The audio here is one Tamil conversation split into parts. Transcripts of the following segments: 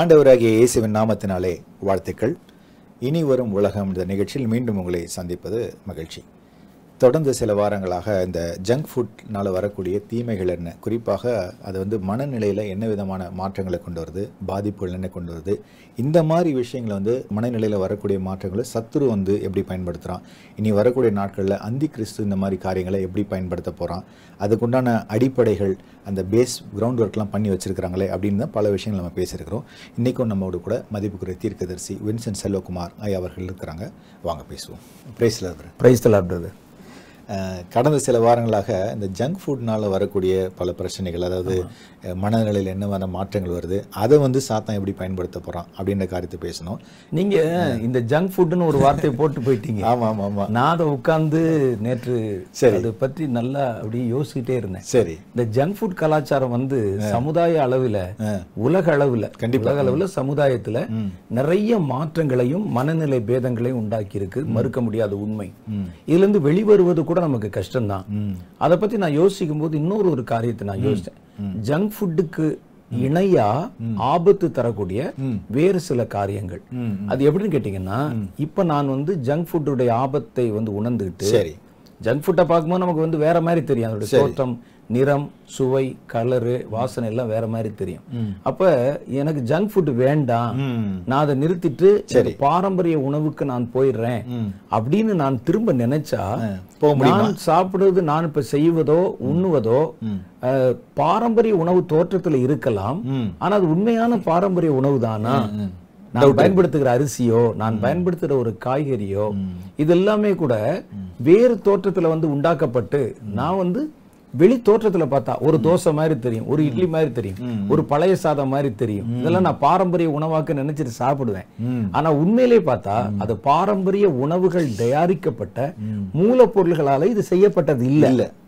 ஆண்டவராகிய இயேசுவின் நாமத்தினாலே வாழ்த்துக்கள். இனி வரும் உலகம் இந்த நிகழ்ச்சியில் மீண்டும் உங்களை சந்திப்பது மகிழ்ச்சி. தொடர்ந்து சில வாரங்களாக இந்த ஜங்க் ஃபுட்னால் வரக்கூடிய தீமைகள் என்ன, குறிப்பாக அது மனநிலையில் என்ன விதமான மாற்றங்களை கொண்டு வருது, பாதிப்புகள் என்ன கொண்டு வருது, இந்த மாதிரி விஷயங்களை மனநிலையில் வரக்கூடிய மாற்றங்களை சத்துரு எப்படி பயன்படுத்துகிறான், இனி வரக்கூடிய நாட்களில் அந்தி கிறிஸ்து இந்த மாதிரி காரியங்களை எப்படி பயன்படுத்த போகிறான், அதுக்குண்டான அடிப்படைகள் அந்த பேஸ் கிரவுண்ட் ஒர்க்லாம் பண்ணி வச்சுருக்கிறாங்களே அப்படின்னு தான் பல விஷயங்கள் நம்ம பேசியிருக்கிறோம். இன்றைக்கும் நம்மோடு கூட மதிப்புக்குரிய தீர்க்கதரிசி வின்சென்ட் செல்வகுமார் ஐயா அவர்கள் இருக்கிறாங்க. வாங்க பேசுவோம். Praise the Lord. கடந்த சில வாரங்களாக இந்த ஜங்க் ஃபுட்னால் வரக்கூடிய பல பிரச்சனைகள், அதாவது மனநிலையில் என்னவான மாற்றங்கள் வருது, அதை சாத்தான் எப்படி பயன்படுத்த போகிறான் அப்படின்ற காரியத்தை பேசணும். நீங்கள் இந்த ஜங்க் ஃபுட்னு ஒரு வார்த்தையை போட்டு போயிட்டீங்க. ஆமாம். நான் அதை உட்கார்ந்து நேற்று சரி அதை பற்றி நல்லா அப்படியே யோசிக்கிட்டே இருந்தேன். சரி, இந்த ஜங்க் ஃபுட் கலாச்சாரம் சமுதாய அளவில், உலக அளவில், கண்டிப்பாக அளவில் சமுதாயத்தில் நிறைய மாற்றங்களையும் மனநிலை பேதங்களையும் உண்டாக்கி இருக்கு. மறுக்க முடியாத உண்மை. இதுலேருந்து வெளிவருவது கூட நமக்கு கஷ்டம் தான். அதை பத்தி நான் யோசிக்கும் போது இன்னொரு ஒரு காரியத்தை நான் யோசிச்சேன். ஜங்க் ஃபுட்டுக்கு இணையா ஆபத்து தரக்கூடிய வேறு சில காரியங்கள், அது எப்படின்னு கேட்டீங்கன்னா, இப்ப நான் ஜங்க் ஃபுட்டுடைய ஆபத்தை உணர்ந்துட்டு, ஜங்க் ஃபுட்டை பார்க்கும்போது நமக்கு வேற மாதிரி தெரியும். அதோட தோற்றம், நிறம், சுவை, கலரு, வாசனை எல்லாம் வேற மாதிரி தெரியும். அப்ப எனக்கு ஜங்க் ஃபுட் வேண்டாம், நான் அதை நிறுத்திட்டு சரி பாரம்பரிய உணவுக்கு நான் போயிடுறேன் அப்படின்னு நான் திரும்ப நினைச்சா, நான் சாப்பிடுறது, நான் இப்ப செய்வதோ உண்ணுவதோ பாரம்பரிய உணவு தோற்றத்துல இருக்கலாம், ஆனா அது உண்மையான பாரம்பரிய உணவு தானா? நான் பயன்படுத்துகிற அரிசியோ, நான் பயன்படுத்துகிற ஒரு காய்கறியோ, இது எல்லாமே கூட வேறு தோற்றத்தில் உண்டாக்கப்பட்டு, நான் வெளி தோற்றத்துல பார்த்தா ஒரு தோசை மாதிரி தெரியும், ஒரு இட்லி மாதிரி தெரியும், ஒரு பழைய சாதம் மாதிரி தெரியும். இதெல்லாம் நான் பாரம்பரிய உணவாக்க நினைச்சிட்டு சாப்பிடுவேன். ஆனா உண்மையிலே பார்த்தா அது பாரம்பரிய உணவுகள் தயாரிக்கப்பட்ட மூலப்பொருள்களால இது செய்யப்பட்டது இல்லை.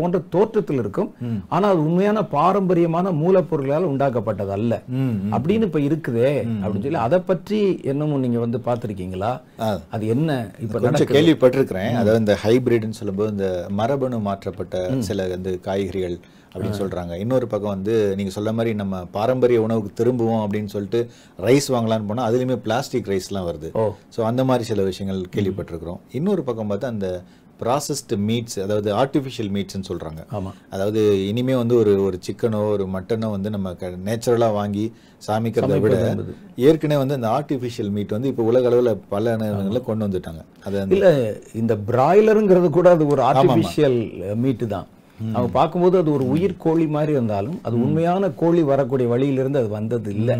போன்ற தோற்றத்தில் இருக்கும், ஆனா அது உண்மையான பாரம்பரியமான மூலப்பொருளால் உண்டாக்கப்பட்டது அல்ல அப்படின்னு இப்ப இருக்குதே அப்படின்னு சொல்லி, அதை பற்றி என்னமோ நீங்க பாத்திருக்கீங்களா? அது என்ன இப்ப நான் கேள்விப்பட்டிருக்கிறேன். அதாவது இந்த ஹைபிரிட்னு சொல்லும்போது இந்த மரபணு மாற்றப்பட்ட சில காய்கறிகள் அப்படின்னு சொல்றாங்க. இன்னொரு பக்கம் நீங்க சொல்ற மாதிரி நம்ம பாரம்பரிய உணவுக்கு திரும்புவோம் அப்படின்னு சொல்லிட்டு ரைஸ் வாங்கலான்னு போனா அதுலயுமே பிளாஸ்டிக் ரைஸ் எல்லாம் வருது. சோ அந்த மாதிரி சில விஷயங்கள் கேள்விப்பட்டிருக்கிறோம். இன்னொரு பக்கம் பார்த்தா அந்த ப்ராசஸ்டு மீட்ஸ், அதாவது ஆர்டிஃபிஷியல் மீட்ஸ்ன்னு சொல்கிறாங்க. ஆமாம், அதாவது இனிமே ஒரு சிக்கனோ ஒரு மட்டனோ நம்ம நேச்சுரலாக வாங்கி சாமிக்கிறத விட ஏற்கனவே அந்த ஆர்டிஃபிஷியல் மீட் இப்போ உலக அளவில் பல நேரங்களில் கொண்டு வந்துட்டாங்க. அது இல்லை, இந்த பிராய்லருங்கிறது கூட அது ஒரு ஆர்டிஃபிஷியல் மீட்டு தான். அவங்க பார்க்கும்போது அது ஒரு உயிர் கோழி மாதிரி இருந்தாலும் அது உண்மையான கோழி வரக்கூடிய வழியிலிருந்து அது வந்தது இல்லை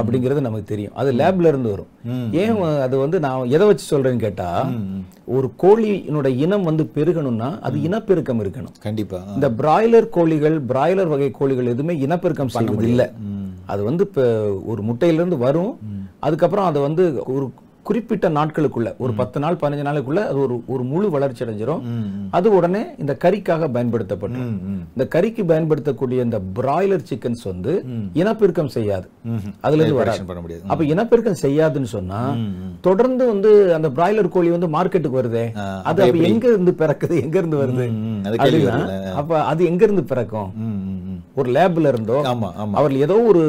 அப்படிங்கிறது நமக்கு தெரியும். அது லேப்ல இருந்து வரும். ஏன் அது நான் எதை வச்சு சொல்றேன்னு கேட்டா, ஒரு கோழியினோட இனம் பெருகணும்னா அது இனப்பெருக்கம் இருக்கணும். கண்டிப்பா இந்த பிராய்லர் கோழிகள், பிராய்லர் வகை கோழிகள் எதுவுமே இனப்பெருக்கம் செய்வது இல்லை. அது இப்ப ஒரு முட்டையிலிருந்து வரும், அதுக்கப்புறம் அது ஒரு குறிப்பிட்ட நாட்களுக்குள்ள, ஒரு 10 நாள் 15 நாளுக்குள்ள அது ஒரு முழு வளர்ச்சி அடைஞ்சிடும். அது உடனே இந்த கறிக்காக பயன்படுத்தப்படும். இந்த கறிக்கு பயன்படுத்தக்கூடிய இந்த பிராய்லர் சிக்கன்ஸ் இனப்பெருக்கம் செய்யாது, அதுல இருந்து வராது. அப்ப இனப்பெருக்கம் செய்யாதுன்னு சொன்னா தொடர்ந்து அந்த பிராய்லர் கோழி மார்க்கெட்டுக்கு வருதே, அது அப்ப எங்க இருந்து பிறக்குது, எங்க இருந்து வருது? அப்ப அது எங்க இருந்து பிறக்கும்? ஒரு லேப்ல இருந்தோ அவர்கள் ஏதோ ஒரு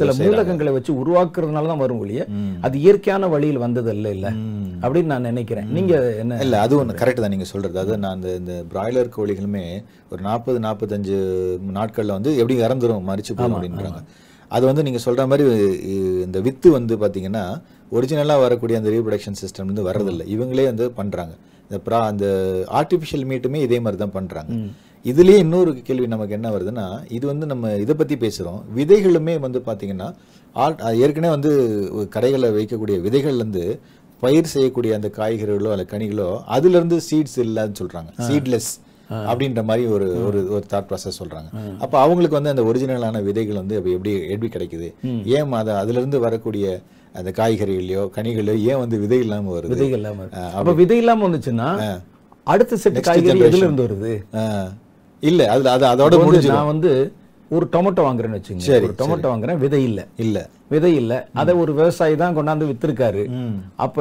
சில மூலகங்களை வச்சு உருவாக்குறதுனால தான் வரும் ஒழிய அது இயற்கையான வழியில் வந்தது இல்லை இல்லை அப்படின்னு நான் நினைக்கிறேன். நீங்க என்ன? இல்லை, அது ஒன்று கரெக்ட் தான் நீங்க சொல்றது. அது நான் இந்த பிராய்லர் கோழிகளுமே ஒரு 40-45 நாட்கள்ல எப்படி இறந்துரும், மறிச்சு போகணும் அப்படின்றாங்க. அது நீங்க சொல்ற மாதிரி இந்த வித்து பாத்தீங்கன்னா ஒரிஜினலா வரக்கூடிய அந்த ரீப்ரொடக்ஷன் சிஸ்டம் வர்றதில்லை. இவங்களே பண்றாங்க. அந்த ஆர்டிபிஷியல் மீட்டுமே இதே மாதிரி தான் பண்றாங்க. இதுலயே இன்னொரு கேள்வி நமக்கு என்ன வருதுன்னா, இது நம்ம இதை பத்தி பேசுறோம். விதைகளுமே பாத்தீங்கன்னா ஏற்கனவே கடைகளை வைக்கக்கூடிய விதைகள்லேருந்து பயிர் செய்யக்கூடிய அந்த காய்கறிகளோ அல்ல கனிகளோ அதுல இருந்து சீட்ஸ் இல்லைன்னு சொல்றாங்க. சீட்லெஸ் அப்படின்ற மாதிரி ஒரு ஒரு தாட் process சொல்றாங்க. அப்ப அவங்களுக்கு வந்து அந்த ஒரிஜினலான விதைகள் வந்து எப்படி கிடைக்குது? ஏன் அது அதுல இருந்து வரக்கூடிய அந்த காய்கறிகளோ கனிகளோ ஏன் வந்து விதை இல்லாம வருது? விதை இல்லாம வருது. அப்ப விதை இல்லாம வந்துச்சுன்னா அடுத்த செட் காய்கறி எதில இருந்து வருது? இல்ல அது அதோட முடிஞ்சு நான் வந்து ஒரு டொமேட்டோ வாங்குறேன்னு வெச்சீங்க. ஒரு டொமேட்டோ வாங்குறேன், விதை இல்ல. இல்ல விதை இல்ல. அத ஒரு வியாபாரி தான் கொண்டாந்து வித்திருக்காரு. அப்ப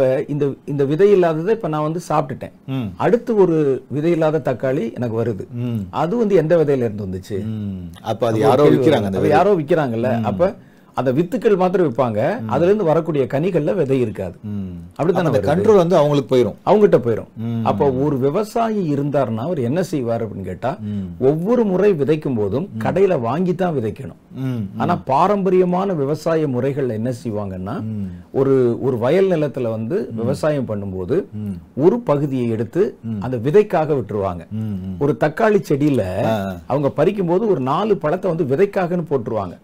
இந்த விதை இல்லாததை இப்ப நான் வந்து சாப்பிட்டுட்டேன். அடுத்து ஒரு விதை இல்லாத தக்காளி எனக்கு வருது. அது வந்து எந்த விதையில இருந்து வந்துச்சு? அப்ப அது யாரோ விக்கிறாங்கல்ல. அப்ப அந்த வித்துக்கள் மாத்திரம் விற்பாங்க, அதுல இருந்து வரக்கூடிய கனிகள்ல விதை இருக்காது. அப்படித்தான் அந்த கண்ட்ரோல் வந்து அவங்களுக்கு போயிடும், அவங்ககிட்ட போயிடும். அப்ப ஒரு விவசாயி இருந்தாருன்னா அவர் என்ன செய்வார் அப்படின்னு கேட்டா, ஒவ்வொரு முறை விதைக்கும் போதும் கடையில வாங்கித்தான் விதைக்கணும். ஆனா பாரம்பரியமான விவசாய முறைகள்ல என்ன செய்வாங்கன்னா, ஒரு வயல் நிலத்துல வந்து விவசாயம் பண்ணும்போது ஒரு பகுதியை எடுத்து அந்த விதைக்காக விட்டுருவாங்க. ஒரு தக்காளி செடியில அவங்க பறிக்கும் போது ஒரு 4 பழத்தை வந்து விதைக்காகன்னு போட்டுருவாங்க.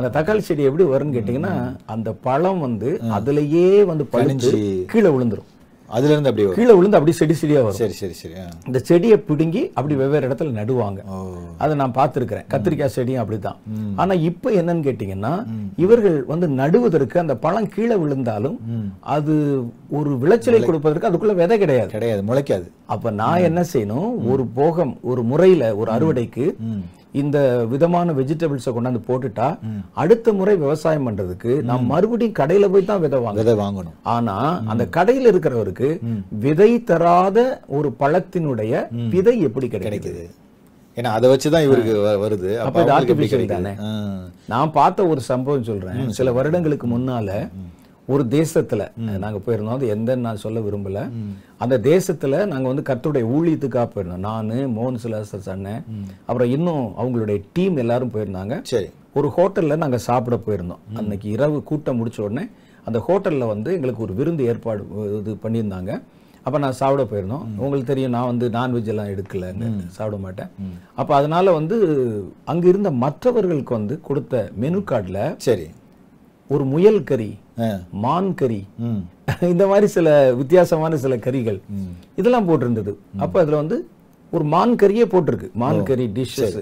அந்த தக்காளி செடி எப்படி வரும்னு கேட்டீங்கன்னா, அந்த பழம் வந்து அதுலயே வந்து பழுத்து கீழே விழுந்துரும். அதுல இருந்து அப்படியே கீழே விழுந்து அப்படியே செடி செடியா வரும். சரி சரி சரி. இந்த செடியை பிடுங்கி அப்படி வெவ்வேறு இடத்துல நடுவாங்க. அதை நான் பார்த்துருக்கிறேன். கத்திரிக்காய் செடியும் அப்படிதான். ஆனா இப்ப என்னன்னு கேட்டீங்கன்னா, இவர்கள் வந்து நடுவதற்கு அந்த பழம் கீழே விழுந்தாலும் அது ஒரு விளைச்சலை கொடுப்பதற்கு அதுக்குள்ள விதை கிடையாது, முளைக்காது. அப்ப நான் என்ன செய்யணும், ஒரு போகம் ஒரு முறையில ஒரு அறுவடைக்கு இந்த விதமான வெஜிடபிள்ஸை கொண்டாந்து போட்டுட்டா அடுத்த முறை விவசாயம் பண்றதுக்கு நான் மறுபடியும் கடையில போய் தான் விதை வாங்கணும். ஆனா அந்த கடையில் இருக்கிறவருக்கு விதை தராத ஒரு பழத்தினுடைய விதை எப்படி கிடைக்குது? ஏன்னா அதை வச்சுதான் இவருக்கு வருது. அப்ப இது ஆர்டிபிஷியல் தானே. நான் பார்த்த ஒரு சம்பவம் சொல்றேன். சில வருடங்களுக்கு முன்னால ஒரு தேசத்துல நாங்க போயிருந்தோம். அது எந்த நான் சொல்ல விரும்பல. அந்த தேசத்துல நாங்க வந்து கர்த்தருடைய ஊழியத்துக்காக போயிருந்தோம். நானு மோகன் சிலாசர் சொன்னேன், அப்புறம் இன்னும் அவங்களுடைய டீம் எல்லாரும் போயிருந்தாங்க. சரி, ஒரு ஹோட்டல்ல நாங்க சாப்பிட போயிருந்தோம். அன்னைக்கு இரவு கூட்டம் முடிச்ச உடனே அந்த ஹோட்டல்ல வந்து எங்களுக்கு ஒரு விருந்து ஏற்பாடு இது பண்ணியிருந்தாங்க. அப்ப நான் சாப்பிட போயிருந்தோம். உங்களுக்கு தெரியும், நான் வந்து நான்வெஜ் எல்லாம் எடுக்கல, சாப்பிட மாட்டேன். அப்ப அதனால வந்து அங்க இருந்த மற்றவர்களுக்கு வந்து கொடுத்த மெனு கார்டுல சரி ஒரு முயல் கறி, மான் கறி, இந்த மாதிரி சில வித்தியாசமான சில கறிகள் இதெல்லாம் போட்டிருந்தது. அப்ப அதுல வந்து ஒரு மான் கறியே போட்டிருக்கு. மான் கறி டிஷ்ஷஸ்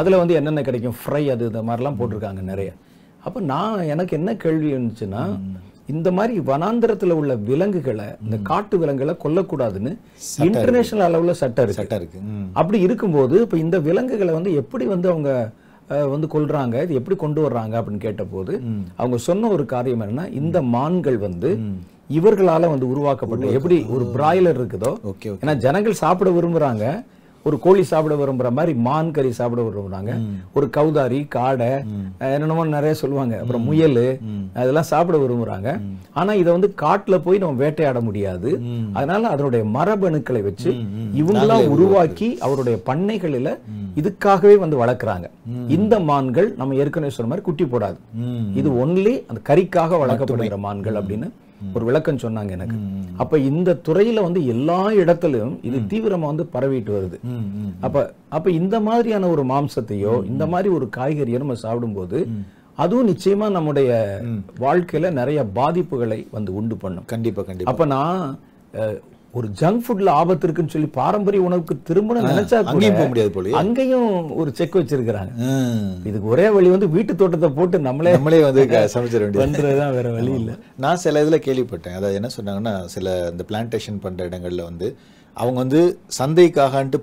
அதுல வந்து என்னென்ன கிடைக்கும், ஃப்ரை அது இந்த மாதிரிலாம் போட்டிருக்காங்க நிறைய. அப்ப நான் எனக்கு என்ன கேள்வி இருந்துச்சுன்னா, இந்த மாதிரி வனாந்திரத்துல உள்ள விலங்குகளை, இந்த காட்டு விலங்குகளை கொல்லக்கூடாதுன்னு இன்டர்நேஷனல் அளவுல சட்டம் இருக்கு. அப்படி இருக்கும்போது இப்ப இந்த விலங்குகளை வந்து எப்படி வந்து அவங்க வந்து கொள்றாங்க, இது எப்படி கொண்டு வர்றாங்க அப்படின்னு கேட்ட போது அவங்க சொன்ன ஒரு காரியம் என்னன்னா, இந்த மான்கள் வந்து இவர்களால வந்து உருவாக்கப்பட்ட, எப்படி ஒரு பிராய்லர் இருக்குதோ, ஏன்னா ஜனங்கள் சாப்பிட விரும்புறாங்க, ஒரு கோழி சாப்பிட விரும்புற மாதிரி மான் கறி சாப்பிட விரும்புறாங்க, ஒரு கௌதாரி, காடை, என்னென்னமோ நிறைய சொல்லுவாங்க, அப்புறம் முயல், அதெல்லாம் சாப்பிட விரும்புறாங்க. ஆனா இதை வந்து காட்டுல போய் நம்ம வேட்டையாட முடியாது. அதனால அதனுடைய மரபணுக்களை வச்சு இவங்களாம் உருவாக்கி அவருடைய பண்ணைகளில இதுக்காகவே வந்து வளர்க்குறாங்க. இந்த மான்கள் நம்ம ஏற்கனவே சொன்ன மாதிரி குட்டி போடாது, இது ஒன்லி அந்த கறிக்காக வளர்க்கப்படுகிற மான்கள் அப்படின்னு ஒரு விளக்கம் சொன்னாங்க எனக்கு. அப்ப இந்த துறையில வந்து எல்லா இடத்திலும் இது தீவிரமா வந்து பரவிட்டு வருது. அப்ப இந்த மாதிரியான ஒரு மாம்சத்தையோ இந்த மாதிரி ஒரு காய்கறியோ நம்ம சாப்பிடும் போது அதுவும் நிச்சயமா நம்முடைய வாழ்க்கையில நிறைய பாதிப்புகளை வந்து உண்டு பண்ணும். கண்டிப்பா கண்டிப்பா. அப்ப நான் ஒரு ஜங்க் ஃபுட்ல ஆபத்து இருக்குன்னு சொல்லி பாரம்பரிய உணவுக்கு திரும்ப நினைச்சா போக முடியாது போல, அங்கேயும் ஒரு செக் வச்சிருக்கிறாங்க. இதுக்கு ஒரே வழி வந்து வீட்டு தோட்டத்தை போட்டு நம்மளே வந்து சமைச்சிட வேண்டியதுதான், வேற வழி இல்லை. நான் சில இதுல கேள்விப்பட்டேன், அதாவது என்ன சொன்னாங்கன்னா, சில இந்த பிளான்டேஷன் பண்ற இடங்கள்ல வந்து அவங்க வந்து சந்தைக்காகன்ட்டு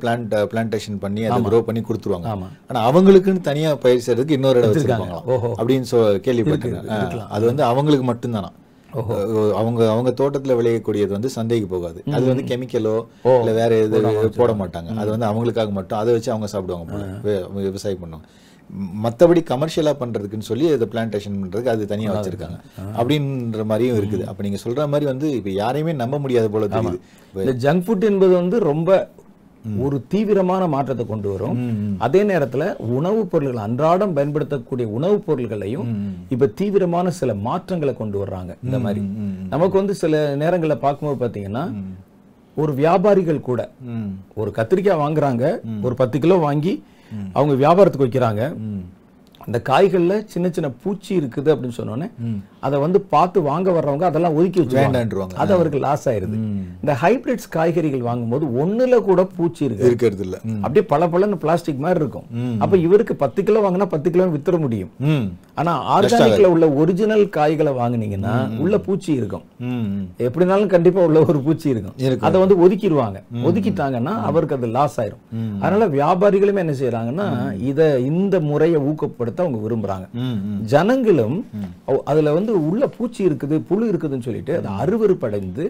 பிளான்டேஷன் பண்ணி அதை க்ரோ பண்ணி கொடுத்துருவாங்க. ஆனா அவங்களுக்குன்னு தனியா பயிர் செய்யறதுக்கு இன்னொரு இடம் வச்சிருக்காங்க அப்படின்னு கேள்விப்பட்டேன். அது வந்து அவங்களுக்கு மட்டும்தானா, அவங்க தோட்டத்துல விளையக்கூடியது வந்து சந்தைக்கு போகாது. அது வந்து கெமிக்கலோ இல்ல வேற எதுவும் போட மாட்டாங்க. அது வந்து அவங்களுக்காக மட்டும், அதை வச்சு அவங்க சாப்பிடுவாங்க, விவசாயம் பண்ணுவாங்க. மற்றபடி கமர்ஷியலா பண்றதுக்குன்னு சொல்லி அதை பிளான்டேஷன் பண்றதுக்கு அது தனியா வச்சிருக்காங்க அப்படின்ற மாதிரியும் இருக்குது. அப்ப நீங்க சொல்ற மாதிரி வந்து இப்ப யாரையுமே நம்ப முடியாது போல தெரியுது. இந்த ஜங்க் ஃபுட் என்பது வந்து ரொம்ப ஒரு தீவிரமான மாற்றத்தை கொண்டு வரும். அதே நேரத்துல உணவுப் பொருள்கள், அன்றாடம் பயன்படுத்தக்கூடிய உணவுப் பொருள்களையும் இப்ப தீவிரமான சில மாற்றங்களை கொண்டு வர்றாங்க. இந்த மாதிரி நமக்கு வந்து சில நேரங்கள்ல பார்க்கும்போது பாத்தீங்கன்னா, ஒரு வியாபாரிகள் கூட ஒரு கத்திரிக்காய் வாங்குறாங்க, ஒரு 10 கிலோ வாங்கி அவங்க வியாபாரத்துக்கு வைக்கிறாங்க. அந்த காய்கள்ல சின்ன சின்ன பூச்சி இருக்குது அப்படின்னு சொன்னோன்னே அதை வந்து பார்த்து வாங்க வர்றவங்க அதெல்லாம் ஒதுக்கி வச்சுருவாங்க, அது அவருக்கு லாஸ் ஆயிடுது. இந்த ஹைபிரிட்ஸ் காய்கறிகள் வாங்கும்போது ஒண்ணுல கூட பூச்சி இருக்கிறது இல்லை, அப்படியே பல பலன்னு பிளாஸ்டிக் மாதிரி இருக்கும். அப்ப இவருக்கு 10 கிலோ வாங்கினா 10 கிலோ வித்துற முடியும். ஆனா ஆர்கானிக்ல உள்ள ஒரிஜினல் காய்களை வாங்கினீங்கன்னா உள்ள பூச்சி இருக்கும், எப்படினாலும் கண்டிப்பா உள்ள ஒரு பூச்சி இருக்கும். அதை வந்து ஒதுக்கிடுவாங்க, ஒதுக்கிட்டாங்கன்னா அவருக்கு அது லாஸ் ஆயிரும். அதனால வியாபாரிகளுமே என்ன செய்யறாங்கன்னா இதை இந்த முறையை ஊக்கப்படுத்த அவங்க விரும்புறாங்க. ஜனங்களும் அதுல வந்து உள்ள பூச்சி இருக்குது புழு இருக்குதுன்னு சொல்லிட்டு அது அறுவறுப்படைந்து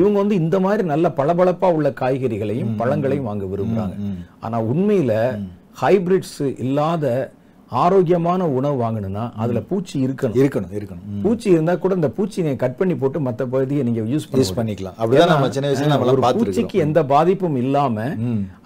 இவங்க வந்து இந்த மாதிரி நல்ல பளபளப்பா உள்ள காய்கறிகளையும் பழங்களையும் வாங்க விரும்புறாங்க. ஆனா உண்மையில ஹைபிரிட்ஸ் இல்லாத ஆரோக்கியமான உணவு வாங்கணும்னா அதுல பூச்சி இருக்கணும். பூச்சி இருந்தா கூட இந்த பூச்சி நீங்க கட் பண்ணி போட்டு மத்த பகுதியை நீங்க யூஸ் பண்ணிக்கலாம். அப்படிதான் நம்ம சின்ன வயசுல நம்ம பார்த்து பூச்சிக்கு எந்த பாதிப்பும் இல்லாம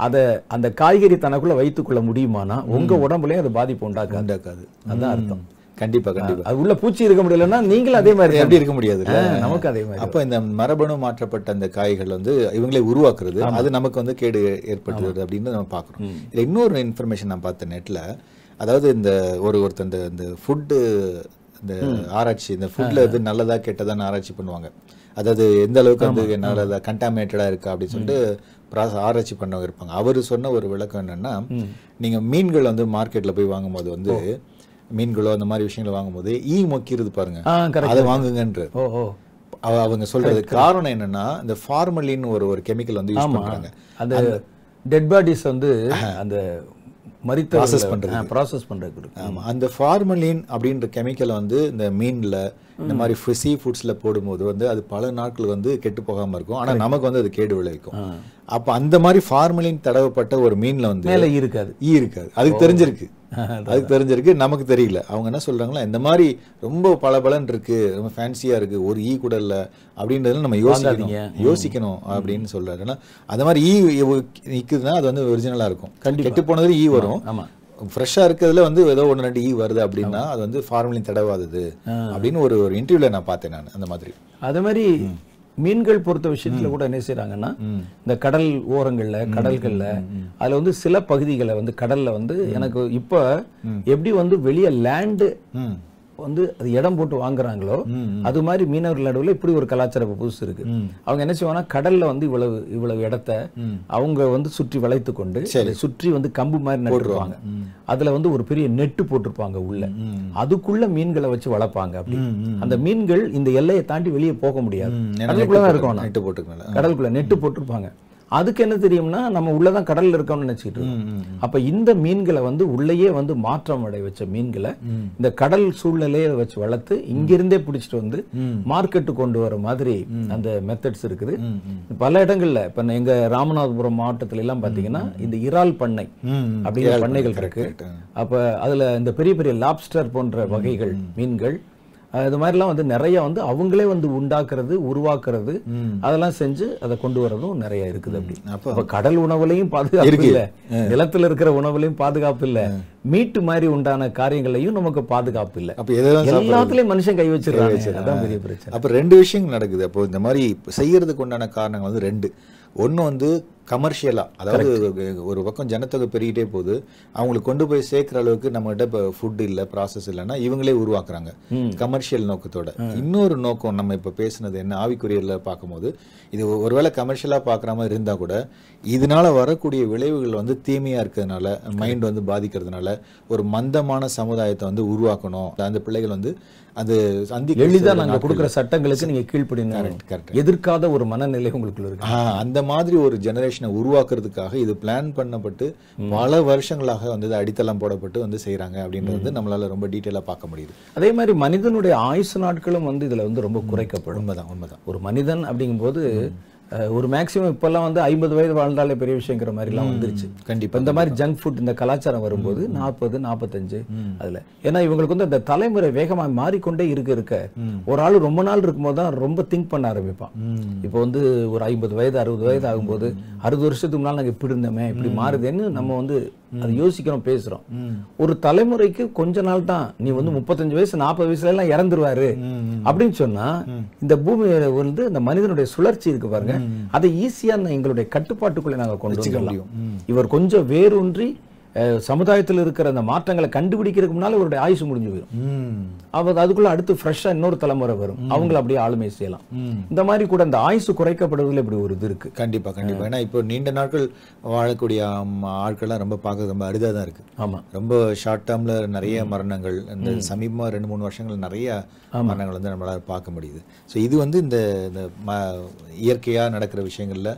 அதை அந்த காய்கறி தனக்குள்ள வைத்துக்கொள்ள முடியுமானா உங்க உடம்புலயும் அது பாதிப்பு உண்டாக்காது. அதான் அர்த்தம். கண்டிப்பா கண்டிப்பா அது உள்ள பூச்சி இருக்க முடியலன்னா நீங்களும் அதே மாதிரி எப்படி இருக்க முடியாது, நமக்கு அதே மாதிரி. அப்ப இந்த மரபணு மாற்றப்பட்ட அந்த காய்கள் வந்து இவங்களே உருவாக்குறது, அது நமக்கு வந்து கேடு ஏற்படுத்துறது அப்படின்னு நம்ம பாக்குறோம். இதுல இன்னொரு இன்ஃபர்மேஷன் நான் பார்த்த நெட்ல, அதாவது இந்த ஒருத்தர் இந்த ஃபுட்டு இந்த ஆராய்ச்சி, இந்த ஃபுட்ல இது நல்லதா கெட்டதான்னு ஆராய்ச்சி பண்ணுவாங்க. அதாவது எந்த அளவுக்கு வந்து நல்லதா கண்டாமினேட்டடா இருக்கா அப்படின்னு சொல்லிட்டு ஆராய்ச்சி பண்ணவங்க இருப்பாங்க. அவரு சொன்ன ஒரு விளக்கம் என்னன்னா, நீங்க மீன்கள் வந்து மார்க்கெட்ல போய் வாங்கும்போது வந்து மீன்களோ அந்த மாதிரி விஷயங்களை வாங்கும்போது ஈ மொக்கிறது பாருங்க, அதை வாங்குங்கன்ற அவங்க சொல்றது. காரணம் என்னன்னா இந்த ஃபார்மலின் ஒரு கெமிக்கல் வந்து யூஸ் பண்றாங்க. அந்த டெட் பாடிஸ் வந்து அந்த மரித்த ப்ராசஸ் பண்றது. ஆமா, அந்த ஃபார்மலின் அப்படின்ற கெமிக்கல் வந்து இந்த மீன்ல இந்த மாதிரி ஃபிஷி ஃபுட்ஸ்ல போடும்போது வந்து அது பல நாட்கள் வந்து கெட்டு போகாம இருக்கும். ஆனா நமக்கு வந்து அது கேடு விளைவிக்கும். அப்ப அந்த மாதிரி ஃபார்மலின் தடவப்பட்ட ஒரு மீன்ல வந்து இருக்காது. அதுக்கு தெரிஞ்சிருக்கு நமக்கு தெரியல. அவங்க என்ன சொல்றாங்களா, இந்த மாதிரி ரொம்ப பலபலன் இருக்கு, ரொம்ப ஃபேன்சியா இருக்கு, ஒரு ஈ கூட இல்ல அப்படின்றதுல நம்ம யோசிக்கணும் அப்படின்னு சொல்றாரு. ஏன்னா அந்த மாதிரி ஈ நிக்குதுன்னா அது வந்து ஒரிஜினலா இருக்கும். கெட்டு போனதுல ஈ வரும். ஃப்ரெஷ்ஷா இருக்கிறதுல வந்து ஏதோ 1-2 ஈ வருது அப்படின்னா அது வந்து ஃபார்மலின் தடவாதது அப்படின்னு ஒரு இன்டர்வியூல நான் பார்த்தேன். நான் அந்த மாதிரி அதே மாதிரி மீன்கள் பொறுத்த விஷயத்துல கூட என்ன செய்யறாங்கன்னா, இந்த கடல் ஓரங்கள்ல கடல்கள்ல அதுல வந்து சில பகுதிகளை வந்து கடல்ல வந்து எனக்கு இப்ப எப்படி வந்து வெளியே லேண்டு வந்து அது இடம் போட்டு வாங்குறாங்களோ அது மாதிரி மீனவர்கள் நடுவில் இப்படி ஒரு கலாச்சார புதுசு இருக்கு. அவங்க என்ன செய்வாங்க, கடல்ல வந்து இவ்வளவு இடத்த அவங்க வந்து சுற்றி வளைத்து கொண்டு சுற்றி வந்து கம்பு மாதிரி நடுவாங்க. அதுல வந்து ஒரு பெரிய நெட்டு போட்டிருப்பாங்க, உள்ள அதுக்குள்ள மீன்களை வச்சு வளர்ப்பாங்க. அப்படி அந்த மீன்கள் இந்த எல்லையை தாண்டி வெளியே போக முடியாது, அதுக்குள்ளதான் இருக்கும். நெட்டு போட்டுருக்காங்க, கடலுக்குள்ள நெட்டு போட்டிருப்பாங்க. அதுக்கு என்ன தெரியும்னா நம்ம உள்ளதான் கடல்ல இருக்கோம்னு நினைச்சிட்டு இருக்கோம். அப்ப இந்த மீன்களை வந்து உள்ளேயே வந்து மாற்றம் அடைய வச்ச மீன்களை இந்த கடல் சூழ்நிலையை வச்சு வளர்த்து இங்கிருந்தே பிடிச்சிட்டு வந்து மார்க்கெட்டு கொண்டு வர மாதிரி அந்த மெத்தட்ஸ் இருக்குது பல இடங்கள்ல. இப்ப எங்க ராமநாதபுரம் மாவட்டத்துல எல்லாம் பாத்தீங்கன்னா இந்த இறால் பண்ணை அப்படிங்கிற பண்ணைகள் இருக்கு. அப்ப அதுல இந்த பெரிய பெரிய லாப்ஸ்டர் போன்ற வகைகள் மீன்கள் இது மாதிரிலாம் வந்து நிறைய வந்து அவங்களே வந்து உண்டாக்குறது உருவாக்குறது அதெல்லாம் செஞ்சு அதை கொண்டு வரதும் நிறைய இருக்குது. அப்படி அப்ப கடல் உணவுலையும் பாதுகாப்பு இல்லை, நிலத்துல இருக்கிற உணவுலையும் பாதுகாப்பு இல்லை, மீட்டு மாதிரி உண்டான காரியங்களையும் நமக்கு பாதுகாப்பு இல்லை. அப்ப எல்லாத்துலயும் மனுஷன் கை வச்சிருக்காங்க, அதான் பெரிய பிரச்சனை. அப்ப 2 விஷயங்கள் நடக்குது. அப்போ இந்த மாதிரி செய்யறதுக்கு உண்டான காரணங்கள் வந்து 2. ஒன்று வந்து கமர்ஷியலா, அதாவது ஒரு பக்கம் ஜனத்தொகை பெருகிட்டே போகுது, அவங்களுக்கு கொண்டு போய் சேர்க்கிற அளவுக்கு நம்மகிட்ட இப்போ ஃபுட் இல்லை ப்ராசஸ் இல்லைன்னா இவங்களே உருவாக்குறாங்க கமர்ஷியல் நோக்கத்தோட. இன்னொரு நோக்கம் நம்ம இப்போ பேசுனது என்ன, ஆவிக்குரியல பார்க்கும்போது இது ஒருவேளை கமர்ஷியலா பார்க்குற மாதிரி இருந்தால் கூட இதனால வரக்கூடிய விளைவுகள் வந்து தீமையா இருக்கிறதுனால மைண்ட் வந்து பாதிக்கிறதுனால ஒரு மந்தமான சமுதாயத்தை வந்து உருவாக்கணும். அந்த பிள்ளைகள் வந்து அது எளிதாக நாங்கள் கொடுக்குற சட்டங்களுக்கு நீங்கள் கீழ்ப்படிங்க, எதிர்க்காத ஒரு மனநிலை உங்களுக்குள்ள இருக்கு. அந்த மாதிரி ஒரு ஜெனரேஷனை உருவாக்குறதுக்காக இது பிளான் பண்ணப்பட்டு பல வருஷங்களாக வந்து அடித்தளம் போடப்பட்டு வந்து செய்யறாங்க அப்படின்றது நம்மளால ரொம்ப டீட்டெயிலா பார்க்க முடியுது. அதே மாதிரி மனிதனுடைய ஆயுசு நாட்களும் வந்து இதுல வந்து ரொம்ப குறைக்கப்படும். உண்மைதான். ஒரு மனிதன் அப்படிங்கும்போது ஒரு மேக்சிமம் இப்பெல்லாம் வந்து 50 வயது வாழ்ந்தாலே பெரிய விஷயங்கிற மாதிரி எல்லாம் வந்துருச்சு. கண்டிப்பா இந்த மாதிரி ஜங்க் ஃபுட் இந்த கலாச்சாரம் வரும்போது 40-45 அதுல ஏன்னா இவங்களுக்கு வந்து அந்த தலைமுறை வேகமாக மாறிக்கொண்டே இருக்க ஒரு ஆள் ரொம்ப நாள் இருக்கும்போது தான் ரொம்ப திங்க் பண்ண ஆரம்பிப்பான். இப்போ வந்து ஒரு 50 வயது 60 வயது ஆகும்போது 60 வருஷத்துக்கு முன்னால நாங்க இப்படி இருந்தோமே இப்படி மாறுதுன்னு நம்ம வந்து அது யோசிக்கிறோம் பேசுறோம். ஒரு தலைமுறைக்கு கொஞ்ச நாள் தான், நீ வந்து 35 வயசு 40 வயசுல எல்லாம் இறந்துருவாரு அப்படின்னு சொன்னா இந்த பூமியில வந்து இந்த மனிதனுடைய சுழற்சி இருக்கு பாருங்க, அதை ஈஸியா எங்களுடைய கட்டுப்பாட்டுக்குள்ள நாங்க கொண்டு வந்துடலாம். இவர் கொஞ்சம் வேரூன்றி சமுதாயத்தில் இருக்கிற அந்த மாற்றங்களை கண்டுபிடிக்கிறதுக்கு முன்னால அவருடைய ஆயுசு முடிஞ்சு போயிடும். அவர் அதுக்குள்ள அடுத்து ஃப்ரெஷ்ஷா இன்னொரு தலைமுறை வரும், அவங்கள அப்படியே ஆளுமை செய்யலாம். இந்த மாதிரி கூட அந்த ஆயுசு குறைக்கப்படுவதில் இப்படி ஒரு இது இருக்கு. கண்டிப்பா கண்டிப்பா. ஏன்னா இப்போ நீண்ட நாட்கள் வாழக்கூடிய ஆட்கள்லாம் ரொம்ப பார்க்க ரொம்ப அரிதாக தான் இருக்கு. ஆமா, ரொம்ப ஷார்ட் டேர்ம்ல நிறைய மரணங்கள் இந்த சமீபமாக 2-3 வருஷங்கள் நிறைய மரணங்கள் வந்து நம்மளால பார்க்க முடியுது. ஸோ இது வந்து இந்த இயற்கையா நடக்கிற விஷயங்கள்ல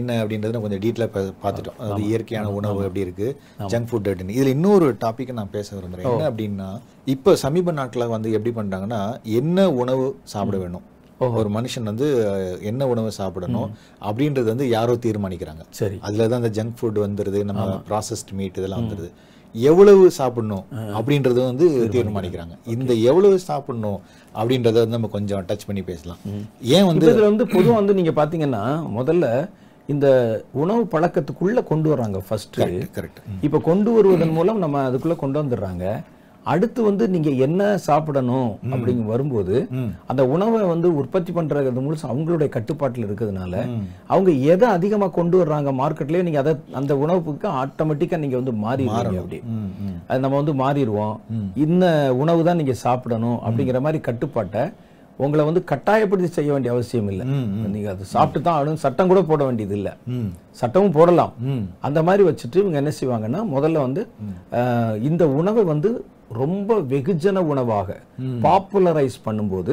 என்ன அப்படின்றத கொஞ்சம் டீட்டெயிலா பார்த்துட்டோம். அது இயற்கையான உணவு எப்படி இருக்கு, ஜங்க் ஃபுட் அப்படின்னு. இதுல இன்னொரு டாபிக் நான் பேச விரும்புறேன். என்ன அப்படின்னா, இப்போ சமீப நாட்களாக வந்து எப்படி பண்றாங்கன்னா, என்ன உணவு சாப்பிட வேணும், ஒரு மனுஷன் வந்து என்ன உணவு சாப்பிடணும் அப்படின்றது வந்து யாரோ தீர்மானிக்கிறாங்க. அதுலதான் அந்த ஜங்க் ஃபுட் வந்துருது, நம்ம ப்ராசஸ்ட் மீட் இதெல்லாம் வந்துருது. எவ்வளவு சாப்பிடணும் அப்படின்றத வந்து தீர்மானிக்கிறாங்க. இந்த எவ்வளவு சாப்பிடணும் அப்படின்றத வந்து நம்ம கொஞ்சம் டச் பண்ணி பேசலாம். ஏன் வந்து இதுல வந்து பொதுவா வந்து நீங்க பாத்தீங்கன்னா, முதல்ல இந்த உணவு பழக்கத்துக்குள்ள கொண்டு வர்றாங்க ஃபர்ஸ்ட். கரெக்ட். இப்ப கொண்டு வருவதன் மூலம் நம்ம அதுக்குள்ள கொண்டு வந்துடுறாங்க. அடுத்து வந்து நீங்க என்ன சாப்பிடணும் அப்படிங்க வரும்போது, அந்த உணவை வந்து உற்பத்தி பண்றது முழுசு அவங்களுடைய கட்டுப்பாட்டில் இருக்கிறதுனால, அவங்க எதை அதிகமா கொண்டு வர்றாங்க மார்க்கெட்லயே, நீங்க அதை அந்த உணவுக்கு ஆட்டோமேட்டிக்கா நீங்க வந்து மாறிடுவீங்க. அப்படி நம்ம வந்து மாறிடுவோம், இந்த உணவு தான் நீங்க சாப்பிடணும் அப்படிங்கிற மாதிரி கட்டுப்பாட்டை உங்களை வந்து கட்டாயப்படுத்தி செய்ய வேண்டிய அவசியம் இல்லை. நீங்க அதை சாப்பிட்டு தான் ஆகணும், சட்டம் கூட போட வேண்டியது இல்லை. சட்டமும் போடலாம். அந்த மாதிரி வச்சுட்டு இவங்க என்ன செய்வாங்கன்னா, முதல்ல வந்து இந்த உணவை வந்து ரொம்ப வெகுஜன உணவாக பாப்புலரைஸ் பண்ணும்போது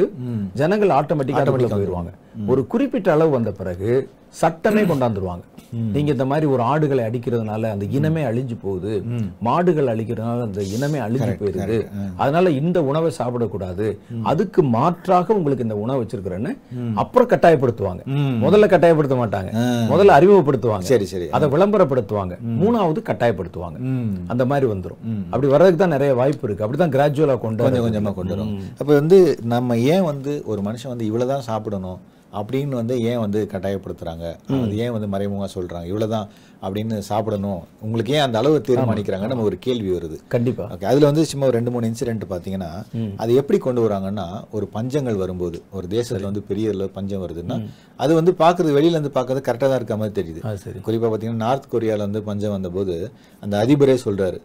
ஜனங்கள் ஆட்டோமேட்டிக்காக போயிடுவாங்க. ஒரு குறிப்பிட்ட அளவு வந்த பிறகு சட்டமே கொண்டாந்துருவாங்க. நீங்க இந்த மாதிரி ஒரு ஆடுகளை அடிக்கிறதுனால அந்த இனமே அழிஞ்சு போகுது, மாடுகள் அழிக்கிறதுனால அந்த இனமே அழிஞ்சு போயிருது, அதனால இந்த உணவை சாப்பிடக்கூடாது, அதுக்கு மாற்றாக உங்களுக்கு இந்த உணவு வச்சிருக்கிறேன்னு அப்புறம் கட்டாயப்படுத்துவாங்க. முதல்ல கட்டாயப்படுத்த மாட்டாங்க, முதல்ல அறிமுகப்படுத்துவாங்க. சரி சரி. அதை விளம்பரப்படுத்துவாங்க. 3வது கட்டாயப்படுத்துவாங்க. அந்த மாதிரி வந்துடும். அப்படி வர்றதுக்கு தான் நிறைய வாய்ப்பு இருக்கு. அப்படிதான் கிராஜுவலா கொஞ்சமா கொண்டு வரும். அப்ப வந்து நம்ம ஏன் வந்து ஒரு மனுஷன் வந்து இவ்வளவுதான் சாப்பிடணும் அப்படின்னு வந்து ஏன் வந்து கட்டாயப்படுத்துறாங்க, அது ஏன் வந்து மறைமுகமாக சொல்றாங்க இவ்வளவுதான் அப்படின்னு சாப்பிடணும், உங்களுக்கு ஏன் அந்த அளவு தீர்மானிக்கிறாங்க, நம்ம ஒரு கேள்வி வருது. கண்டிப்பா. ஓகே. அதுல வந்து சும்மா ஒரு 2-3 இன்சிடென்ட் பாத்தீங்கன்னா, அது எப்படி கொண்டு வராங்கன்னா, ஒரு பஞ்சங்கள் வரும்போது, ஒரு தேசத்துல வந்து பெரிய அளவு பஞ்சம் வருதுன்னா, அது வந்து பாக்குறது வெளியில இருந்து பாக்குறது கரெக்டா தான் இருக்க மாதிரி தெரியுது. குறிப்பா பாத்தீங்கன்னா நார்த் கொரியால வந்து பஞ்சம் வந்தபோது அந்த அதிபரே சொல்றாரு,